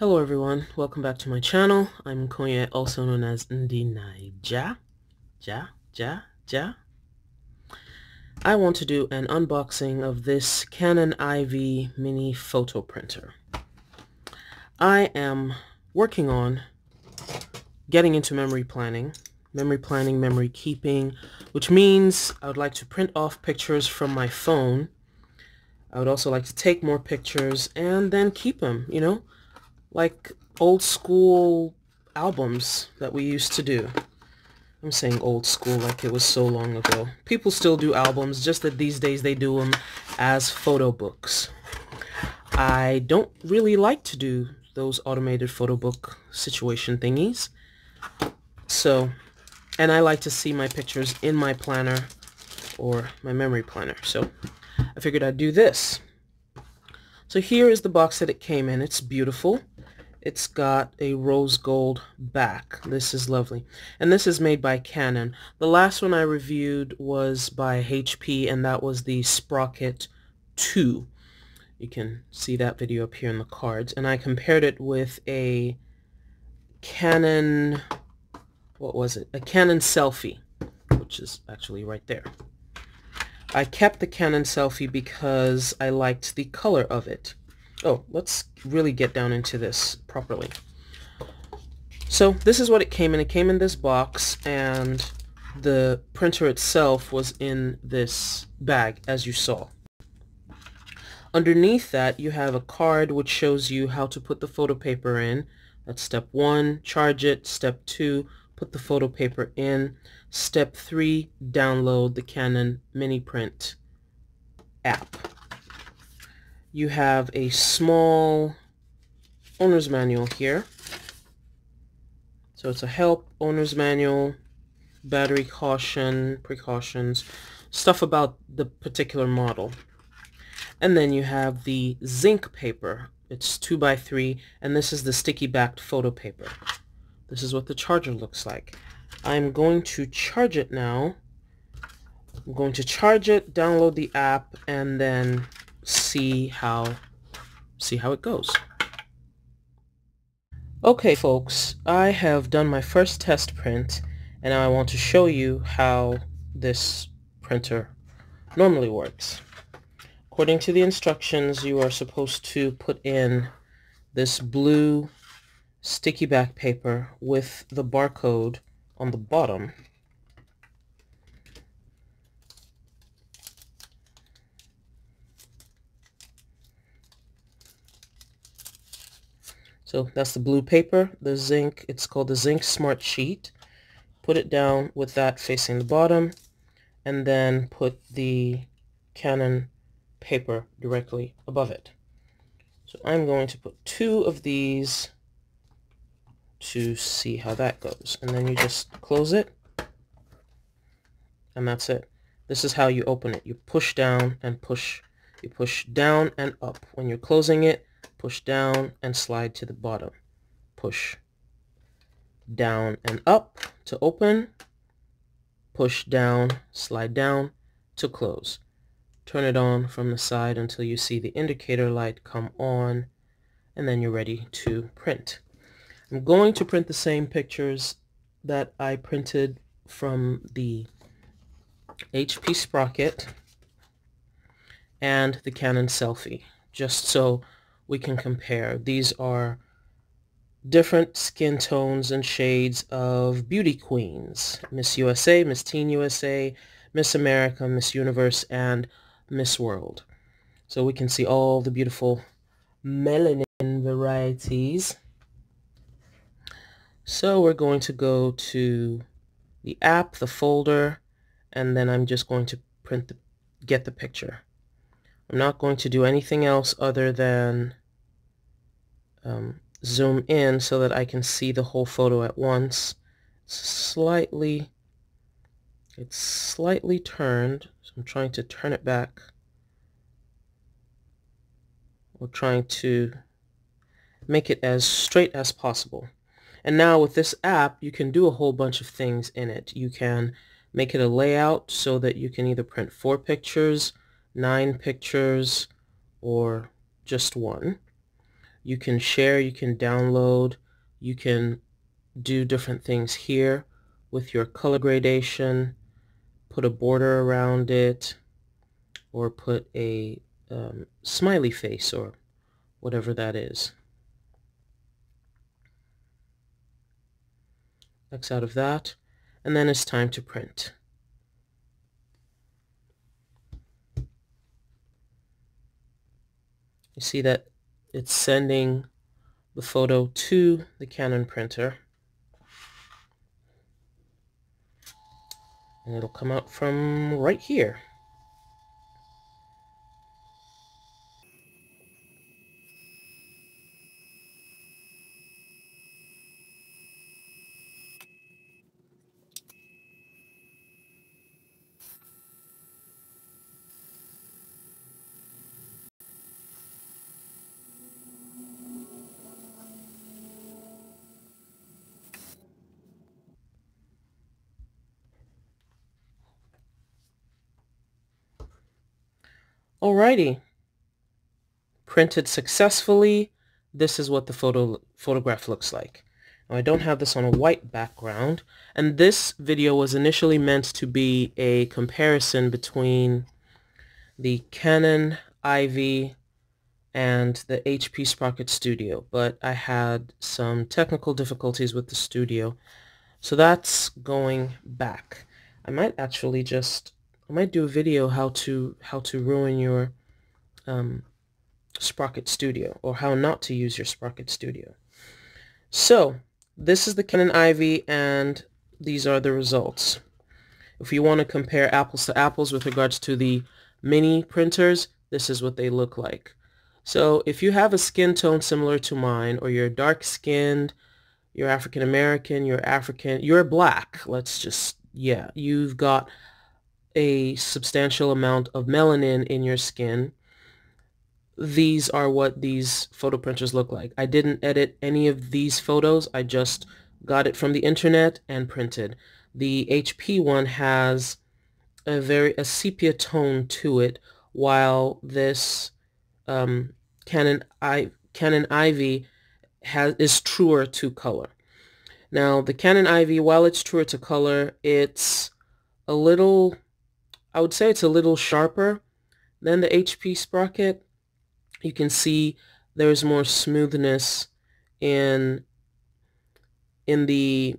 Hello everyone, welcome back to my channel. I'm Nkonye, also known as NdiNaija. I want to do an unboxing of this Canon Ivy mini photo printer. I am working on getting into memory keeping, which means I would like to print off pictures from my phone. I would also like to take more pictures and then keep them, you know, like old school albums that we used to do. I'm saying old school like it was so long ago. People still do albums, just that these days they do them as photo books. I don't really like to do those automated photo book situation thingies. So, and I like to see my pictures in my planner or my memory planner. So I figured I'd do this. So here is the box that it came in. It's beautiful. It's got a rose gold back. This is lovely. And this is made by Canon. The last one I reviewed was by HP, and that was the Sprocket 2. You can see that video up here in the cards. And I compared it with a Canon, what was it? A Canon Selphy, which is actually right there. I kept the Canon Selphy because I liked the color of it. Oh, let's really get down into this properly. So this is what it came in. It came in this box, and the printer itself was in this bag, as you saw. Underneath that, you have a card which shows you how to put the photo paper in. That's step 1, charge it. Step 2, put the photo paper in. Step 3, download the Canon Mini Print app. You have a small owner's manual here. So it's a help, owner's manual, battery caution, precautions, stuff about the particular model. And then you have the zinc paper. It's 2x3, and this is the sticky backed photo paper. This is what the charger looks like. I'm going to charge it now. I'm going to charge it, download the app, and then see how it goes. Okay folks, I have done my first test print, and now I want to show you how this printer normally works. According to the instructions, you are supposed to put in this blue sticky back paper with the barcode on the bottom. So that's the blue paper, the zinc, it's called the Zinc Smart Sheet. Put it down with that facing the bottom, and then put the Canon paper directly above it. So I'm going to put 2 of these to see how that goes. And then you just close it, and that's it. This is how you open it. You push down and push. You push down and up. When you're closing it, push down and slide to the bottom. Push down and up to open. Push down, slide down to close. Turn it on from the side until you see the indicator light come on, and then you're ready to print. I'm going to print the same pictures that I printed from the HP Sprocket and the Canon Selphy, just so we can compare. These are different skin tones and shades of beauty queens. Miss USA, Miss Teen USA, Miss America, Miss Universe, and Miss World. So we can see all the beautiful melanin varieties. So we're going to go to the app, the folder, and then I'm just going to print get the picture. I'm not going to do anything else other than zoom in so that I can see the whole photo at once. It's slightly turned, so I'm trying to turn it back. We're trying to make it as straight as possible. And now with this app, you can do a whole bunch of things in it. You can make it a layout so that you can either print 4 pictures, 9 pictures, or just 1. You can share, you can download, you can do different things here with your color gradation, put a border around it, or put a smiley face or whatever that is. X out of that, and then it's time to print. You see that it's sending the photo to the Canon printer, and it'll come out from right here. Alrighty, printed successfully. This is what the photograph looks like. Now, I don't have this on a white background, and this video was initially meant to be a comparison between the Canon Ivy and the HP Sprocket Studio, but I had some technical difficulties with the Studio, so that's going back. I might actually just do a video how to ruin your Sprocket Studio, or how not to use your Sprocket Studio. So this is the Canon Ivy, and these are the results. If you want to compare apples to apples with regards to the mini printers, this is what they look like. So if you have a skin tone similar to mine, or you're dark skinned, you're African American, you're African, you're black, let's just, yeah, you've got a substantial amount of melanin in your skin. These are what these photo printers look like. I didn't edit any of these photos. I just got it from the internet and printed. The HP one has a sepia tone to it, while this Canon Ivy is truer to color. Now the Canon Ivy, while it's truer to color, it's a little, I would say it's a little sharper than the HP Sprocket. You can see there's more smoothness in the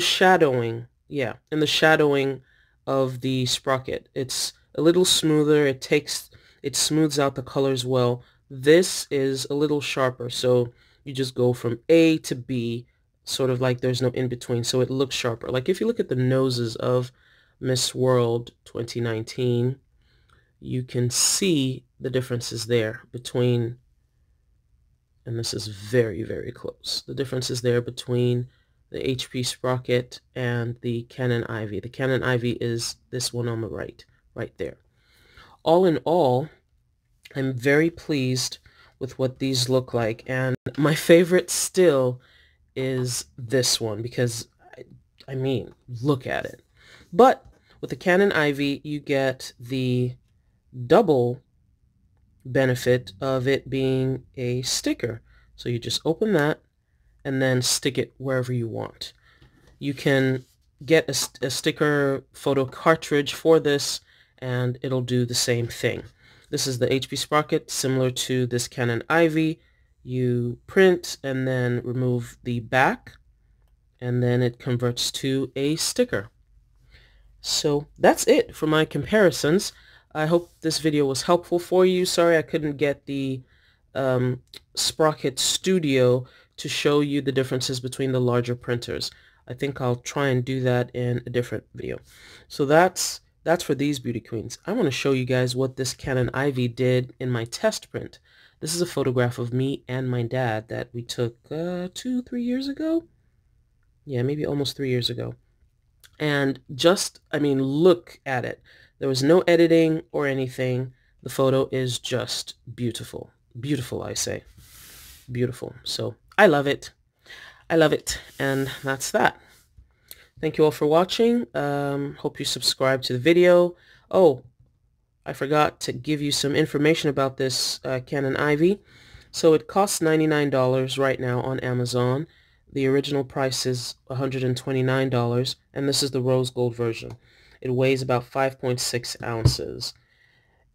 shadowing. Yeah, in the shadowing of the Sprocket. It's a little smoother. It smooths out the colors well. This is a little sharper, so you just go from A to B, sort of like there's no in between, so it looks sharper. Like if you look at the noses of Miss World 2019, you can see the differences there between, and this is very, very close, the differences there between the HP Sprocket and the Canon Ivy. The Canon Ivy is this one on the right, right there. All in all, I'm very pleased with what these look like, and my favorite still is this one, because, I mean, look at it. But with the Canon Ivy, you get the double benefit of it being a sticker. So you just open that and then stick it wherever you want. You can get a sticker photo cartridge for this, and it'll do the same thing. This is the HP Sprocket, similar to this Canon Ivy. You print and then remove the back, and then it converts to a sticker. So that's it for my comparisons. I hope this video was helpful for you. Sorry I couldn't get the Sprocket Studio to show you the differences between the larger printers. I think I'll try and do that in a different video. So that's for these beauty queens. I want to show you guys what this Canon Ivy did in my test print. This is a photograph of me and my dad that we took 2-3 years ago. Yeah, maybe almost 3 years ago. And just, I mean, look at it. There was no editing or anything. The photo is just beautiful. Beautiful, I say. Beautiful. So I love it. I love it. And that's that. Thank you all for watching. Hope you subscribe to the video. Oh, I forgot to give you some information about this Canon Ivy. So it costs $99 right now on Amazon. The original price is $129, and this is the rose gold version. It weighs about 5.6 ounces.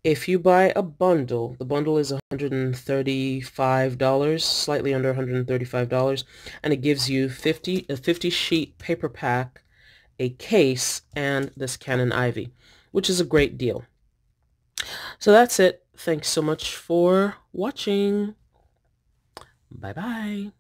If you buy a bundle, the bundle is $135, slightly under $135, and it gives you a 50-sheet paper pack, a case, and this Canon Ivy, which is a great deal. So that's it. Thanks so much for watching. Bye-bye.